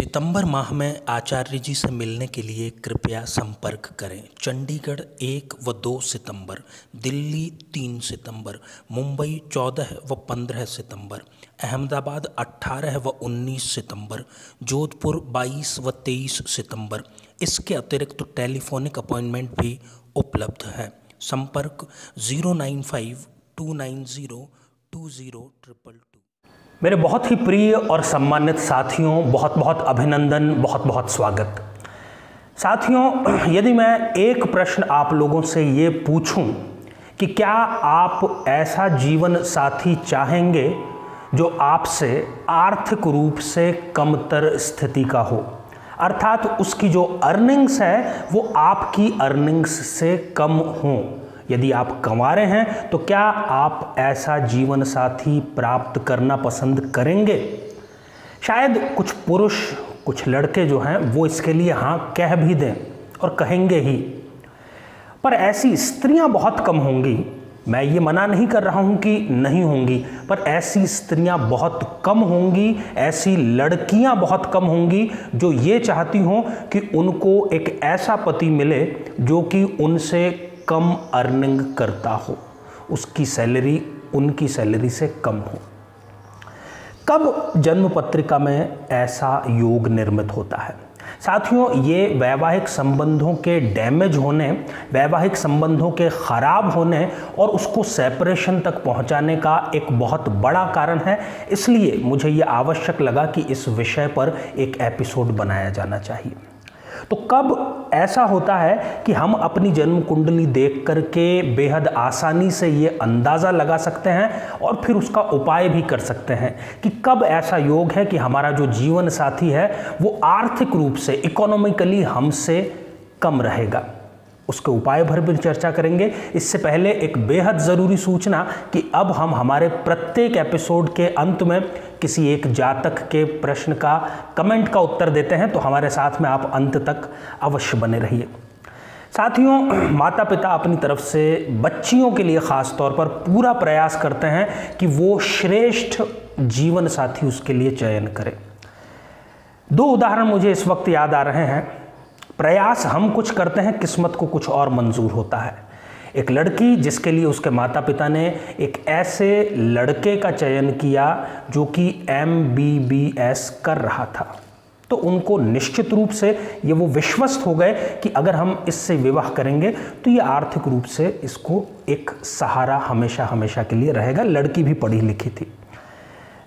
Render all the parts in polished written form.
सितंबर माह में आचार्य जी से मिलने के लिए कृपया संपर्क करें। चंडीगढ़ 1 व 2 सितंबर, दिल्ली 3 सितंबर, मुंबई 14 व 15 सितंबर, अहमदाबाद 18 व 19 सितंबर, जोधपुर 22 व 23 सितंबर। इसके अतिरिक्त टेलीफोनिक अपॉइंटमेंट भी उपलब्ध है। संपर्क 095-290-2022। मेरे बहुत ही प्रिय और सम्मानित साथियों, बहुत बहुत अभिनंदन, बहुत बहुत स्वागत। साथियों, यदि मैं एक प्रश्न आप लोगों से ये पूछूं कि क्या आप ऐसा जीवन साथी चाहेंगे जो आपसे आर्थिक रूप से कमतर स्थिति का हो, अर्थात उसकी जो अर्निंग्स है वो आपकी अर्निंग्स से कम हो। यदि आप कमा रहे हैं तो क्या आप ऐसा जीवन साथी प्राप्त करना पसंद करेंगे? शायद कुछ पुरुष, कुछ लड़के जो हैं वो इसके लिए हाँ कह भी दें और कहेंगे ही, पर ऐसी स्त्रियां बहुत कम होंगी। मैं ये मना नहीं कर रहा हूँ कि नहीं होंगी, पर ऐसी स्त्रियां बहुत कम होंगी, ऐसी लड़कियां बहुत कम होंगी जो ये चाहती हों कि उनको एक ऐसा पति मिले जो कि उनसे कम अर्निंग करता हो, उसकी सैलरी उनकी सैलरी से कम हो। कब जन्म पत्रिका में ऐसा योग निर्मित होता है? साथियों, ये वैवाहिक संबंधों के डैमेज होने, वैवाहिक संबंधों के ख़राब होने और उसको सेपरेशन तक पहुंचाने का एक बहुत बड़ा कारण है। इसलिए मुझे ये आवश्यक लगा कि इस विषय पर एक एपिसोड बनाया जाना चाहिए। तो कब ऐसा होता है कि हम अपनी जन्म कुंडली देख करके बेहद आसानी से ये अंदाज़ा लगा सकते हैं और फिर उसका उपाय भी कर सकते हैं कि कब ऐसा योग है कि हमारा जो जीवन साथी है वो आर्थिक रूप से, इकोनॉमिकली हमसे कम रहेगा? उसके उपाय भर भी चर्चा करेंगे। इससे पहले एक बेहद ज़रूरी सूचना कि अब हम हमारे प्रत्येक एपिसोड के अंत में किसी एक जातक के प्रश्न का, कमेंट का उत्तर देते हैं, तो हमारे साथ में आप अंत तक अवश्य बने रहिए। साथियों, माता पिता अपनी तरफ से बच्चियों के लिए ख़ास तौर पर पूरा प्रयास करते हैं कि वो श्रेष्ठ जीवन साथी उसके लिए चयन करें। 2 उदाहरण मुझे इस वक्त याद आ रहे हैं। प्रयास हम कुछ करते हैं, किस्मत को कुछ और मंजूर होता है। एक लड़की जिसके लिए उसके माता पिता ने एक ऐसे लड़के का चयन किया जो कि MBBS कर रहा था, तो उनको निश्चित रूप से ये वो विश्वस्त हो गए कि अगर हम इससे विवाह करेंगे तो ये आर्थिक रूप से इसको एक सहारा हमेशा हमेशा के लिए रहेगा। लड़की भी पढ़ी लिखी थी।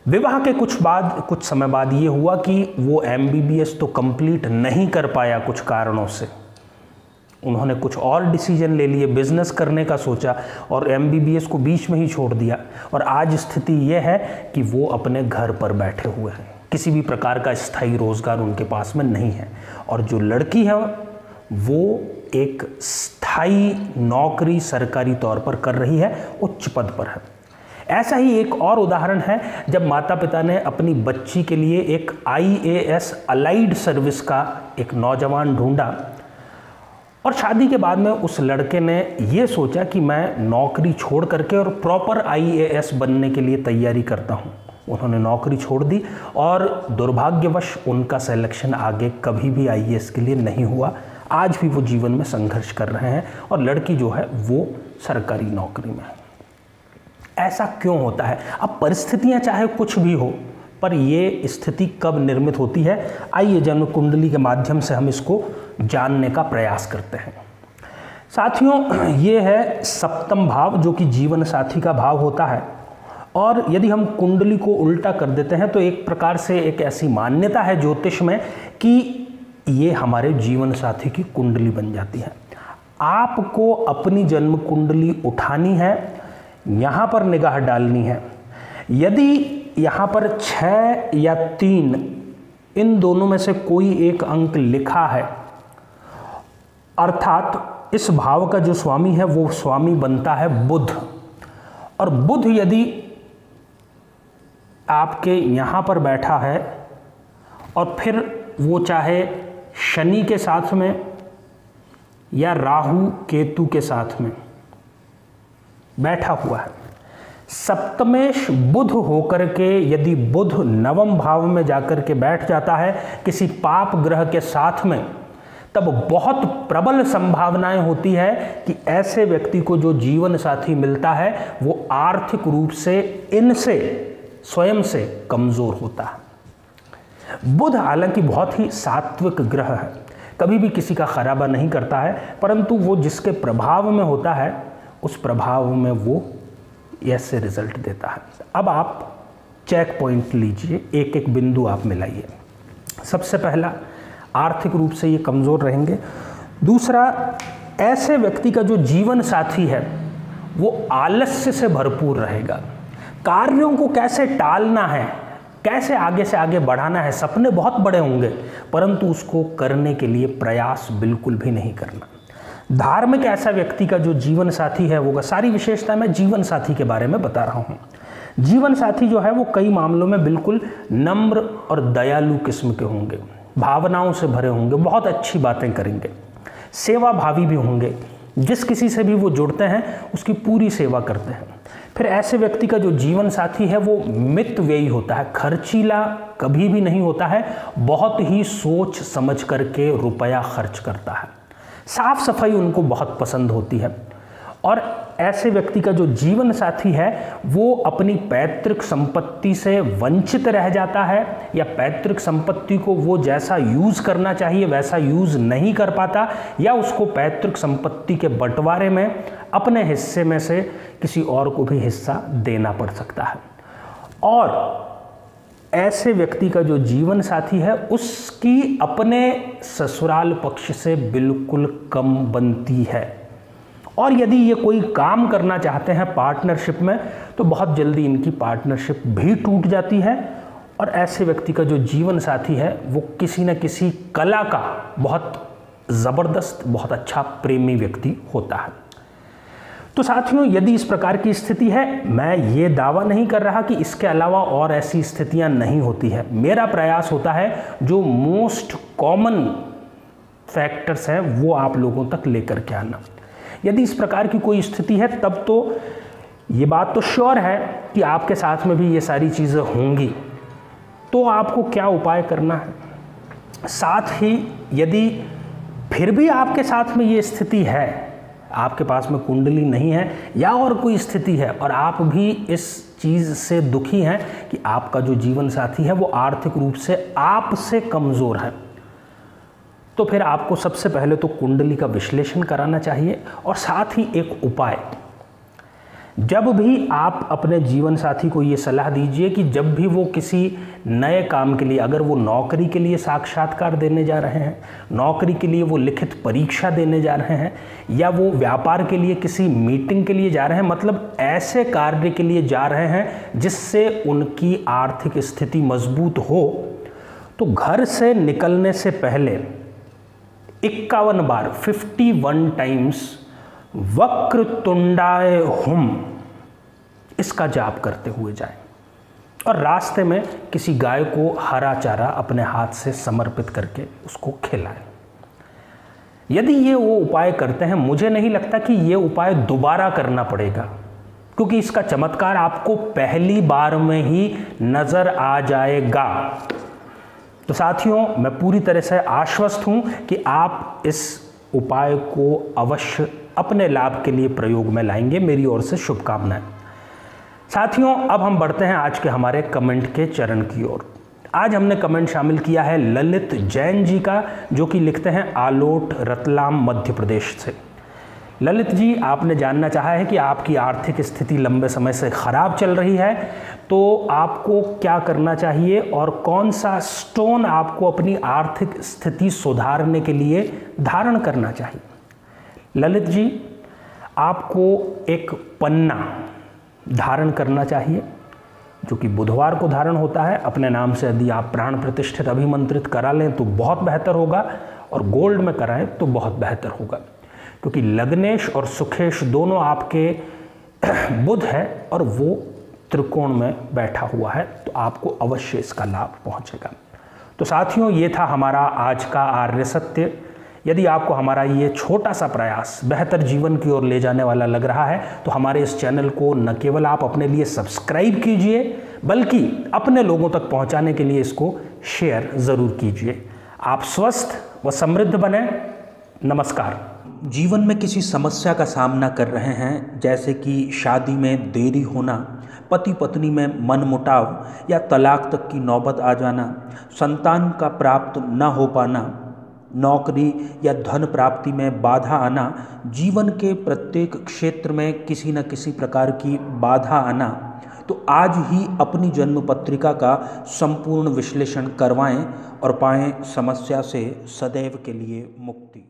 विवाह के कुछ समय बाद ये हुआ कि वो MBBS तो कंप्लीट नहीं कर पाया कुछ कारणों से। उन्होंने कुछ और डिसीजन ले लिए, बिजनेस करने का सोचा और MBBS को बीच में ही छोड़ दिया। और आज स्थिति ये है कि वो अपने घर पर बैठे हुए हैं, किसी भी प्रकार का स्थायी रोजगार उनके पास में नहीं है। और जो लड़की है वो एक स्थायी नौकरी सरकारी तौर पर कर रही है, उच्च पद पर है। ऐसा ही एक और उदाहरण है जब माता पिता ने अपनी बच्ची के लिए एक IAS अलाइड सर्विस का एक नौजवान ढूंढा और शादी के बाद में उस लड़के ने ये सोचा कि मैं नौकरी छोड़ करके और प्रॉपर IAS बनने के लिए तैयारी करता हूँ। उन्होंने नौकरी छोड़ दी और दुर्भाग्यवश उनका सिलेक्शन आगे कभी भी IAS के लिए नहीं हुआ। आज भी वो जीवन में संघर्ष कर रहे हैं और लड़की जो है वो सरकारी नौकरी में है। ऐसा क्यों होता है? अब परिस्थितियाँ चाहे कुछ भी हो, पर ये स्थिति कब निर्मित होती है, आइए जन्म कुंडली के माध्यम से हम इसको जानने का प्रयास करते हैं। साथियों, ये है 7वां भाव जो कि जीवन साथी का भाव होता है। और यदि हम कुंडली को उल्टा कर देते हैं तो एक प्रकार से एक ऐसी मान्यता है ज्योतिष में कि ये हमारे जीवन साथी की कुंडली बन जाती है। आपको अपनी जन्म कुंडली उठानी है, यहाँ पर निगाह डालनी है। यदि यहाँ पर 6 या 3 इन दोनों में से कोई एक अंक लिखा है, अर्थात इस भाव का जो स्वामी है वो स्वामी बनता है बुध। और बुध यदि आपके यहाँ पर बैठा है और फिर वो चाहे शनि के साथ में या राहु केतु के साथ में बैठा हुआ है, सप्तमेश बुध होकर के यदि बुध नवम भाव में जाकर के बैठ जाता है किसी पाप ग्रह के साथ में, तब बहुत प्रबल संभावनाएं होती है कि ऐसे व्यक्ति को जो जीवन साथी मिलता है वो आर्थिक रूप से इनसे स्वयं से कमजोर होता है। बुध हालांकि बहुत ही सात्विक ग्रह है, कभी भी किसी का खराबा नहीं करता है, परंतु वो जिसके प्रभाव में होता है उस प्रभाव में वो ऐसे रिजल्ट देता है। अब आप चेक पॉइंट लीजिए, एक एक बिंदु आप मिलाइए। सबसे पहला, आर्थिक रूप से ये कमज़ोर रहेंगे। दूसरा, ऐसे व्यक्ति का जो जीवन साथी है वो आलस्य से भरपूर रहेगा। कार्यों को कैसे टालना है, कैसे आगे से आगे बढ़ाना है, सपने बहुत बड़े होंगे परंतु उसको करने के लिए प्रयास बिल्कुल भी नहीं करना। धार्मिक ऐसा व्यक्ति का जो जीवन साथी है वो, सारी विशेषता मैं जीवन साथी के बारे में बता रहा हूँ। जीवन साथी जो है वो कई मामलों में बिल्कुल नम्र और दयालु किस्म के होंगे, भावनाओं से भरे होंगे, बहुत अच्छी बातें करेंगे, सेवाभावी भी होंगे। जिस किसी से भी वो जुड़ते हैं उसकी पूरी सेवा करते हैं। फिर ऐसे व्यक्ति का जो जीवन साथी है वो मितव्ययी होता है, खर्चीला कभी भी नहीं होता है, बहुत ही सोच समझ करके रुपया खर्च करता है। साफ सफाई उनको बहुत पसंद होती है। और ऐसे व्यक्ति का जो जीवन साथी है वो अपनी पैतृक संपत्ति से वंचित रह जाता है, या पैतृक संपत्ति को वो जैसा यूज़ करना चाहिए वैसा यूज़ नहीं कर पाता, या उसको पैतृक संपत्ति के बंटवारे में अपने हिस्से में से किसी और को भी हिस्सा देना पड़ सकता है। और ऐसे व्यक्ति का जो जीवन साथी है उसकी अपने ससुराल पक्ष से बिल्कुल कम बनती है, और यदि ये कोई काम करना चाहते हैं पार्टनरशिप में तो बहुत जल्दी इनकी पार्टनरशिप भी टूट जाती है। और ऐसे व्यक्ति का जो जीवन साथी है वो किसी न किसी कला का बहुत ज़बरदस्त, बहुत अच्छा प्रेमी व्यक्ति होता है। तो साथियों, यदि इस प्रकार की स्थिति है, मैं ये दावा नहीं कर रहा कि इसके अलावा और ऐसी स्थितियां नहीं होती है। मेरा प्रयास होता है जो मोस्ट कॉमन फैक्टर्स हैं वो आप लोगों तक लेकर के आना। यदि इस प्रकार की कोई स्थिति है तब तो ये बात तो श्योर है कि आपके साथ में भी ये सारी चीज़ें होंगी। तो आपको क्या उपाय करना है? साथ ही यदि फिर भी आपके साथ में ये स्थिति है, आपके पास में कुंडली नहीं है या और कोई स्थिति है और आप भी इस चीज़ से दुखी हैं कि आपका जो जीवन साथी है वो आर्थिक रूप से आपसे कमज़ोर है, तो फिर आपको सबसे पहले तो कुंडली का विश्लेषण कराना चाहिए। और साथ ही एक उपाय, जब भी आप अपने जीवन साथी को ये सलाह दीजिए कि जब भी वो किसी नए काम के लिए, अगर वो नौकरी के लिए साक्षात्कार देने जा रहे हैं, नौकरी के लिए वो लिखित परीक्षा देने जा रहे हैं, या वो व्यापार के लिए किसी मीटिंग के लिए जा रहे हैं, मतलब ऐसे कार्य के लिए जा रहे हैं जिससे उनकी आर्थिक स्थिति मजबूत हो, तो घर से निकलने से पहले 51 बार 51 टाइम्स वक्रतुंडाय हुम इसका जाप करते हुए जाएं। और रास्ते में किसी गाय को हरा चारा अपने हाथ से समर्पित करके उसको खिलाएं। यदि ये वो उपाय करते हैं, मुझे नहीं लगता कि ये उपाय दोबारा करना पड़ेगा, क्योंकि इसका चमत्कार आपको पहली बार में ही नज़र आ जाएगा। तो साथियों, मैं पूरी तरह से आश्वस्त हूँ कि आप इस उपाय को अवश्य अपने लाभ के लिए प्रयोग में लाएंगे। मेरी ओर से शुभकामनाएं। साथियों, अब हम बढ़ते हैं आज के हमारे कमेंट के चरण की ओर। आज हमने कमेंट शामिल किया है ललित जैन जी का, जो कि लिखते हैं आलोट, रतलाम, मध्य प्रदेश से। ललित जी, आपने जानना चाहा है कि आपकी आर्थिक स्थिति लंबे समय से ख़राब चल रही है, तो आपको क्या करना चाहिए और कौन सा स्टोन आपको अपनी आर्थिक स्थिति सुधारने के लिए धारण करना चाहिए। ललित जी, आपको एक पन्ना धारण करना चाहिए जो कि बुधवार को धारण होता है। अपने नाम से यदि आप प्राण प्रतिष्ठित अभिमंत्रित करा लें तो बहुत बेहतर होगा, और गोल्ड में कराएं तो बहुत बेहतर होगा, क्योंकि लग्नेश और सुखेश दोनों आपके बुध है और वो त्रिकोण में बैठा हुआ है, तो आपको अवश्य इसका लाभ पहुंचेगा। तो साथियों, ये था हमारा आज का आर्य सत्य। यदि आपको हमारा ये छोटा सा प्रयास बेहतर जीवन की ओर ले जाने वाला लग रहा है तो हमारे इस चैनल को न केवल आप अपने लिए सब्सक्राइब कीजिए बल्कि अपने लोगों तक पहुंचाने के लिए इसको शेयर ज़रूर कीजिए। आप स्वस्थ व समृद्ध बने। नमस्कार। जीवन में किसी समस्या का सामना कर रहे हैं, जैसे कि शादी में देरी होना, पति पत्नी में मनमुटाव या तलाक तक की नौबत आ जाना, संतान का प्राप्त न हो पाना, नौकरी या धन प्राप्ति में बाधा आना, जीवन के प्रत्येक क्षेत्र में किसी न किसी प्रकार की बाधा आना, तो आज ही अपनी जन्म पत्रिका का संपूर्ण विश्लेषण करवाएं और पाएं समस्या से सदैव के लिए मुक्ति।